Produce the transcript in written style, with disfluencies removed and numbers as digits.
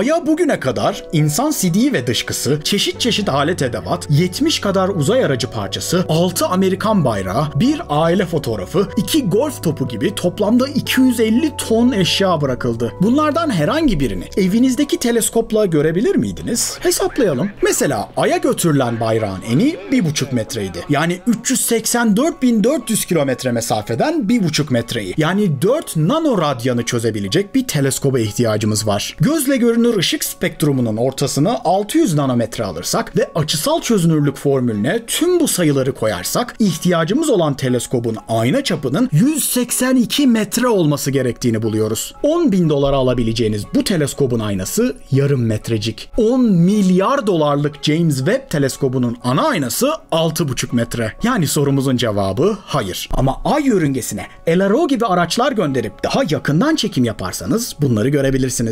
Ay'a bugüne kadar insan sidiği ve dışkısı, çeşit çeşit alet edevat, 70 kadar uzay aracı parçası, 6 Amerikan bayrağı, bir aile fotoğrafı, 2 golf topu gibi toplamda 250 ton eşya bırakıldı. Bunlardan herhangi birini evinizdeki teleskopla görebilir miydiniz? Hesaplayalım. Mesela Ay'a götürülen bayrağın eni 1,5 metreydi. Yani 384.400 kilometre mesafeden 1,5 metreyi, yani 4 nano radyanı çözebilecek bir teleskoba ihtiyacımız var. Gözle görünür ışık spektrumunun ortasına 600 nanometre alırsak ve açısal çözünürlük formülüne tüm bu sayıları koyarsak ihtiyacımız olan teleskobun ayna çapının 182 metre olması gerektiğini buluyoruz. 10.000 dolara alabileceğiniz bu teleskobun aynası yarım metrecik. 10 milyar dolarlık James Webb teleskobunun ana aynası 6,5 metre. Yani sorumuzun cevabı hayır. Ama Ay yörüngesine LRO gibi araçlar gönderip daha yakından çekim yaparsanız bunları görebilirsiniz.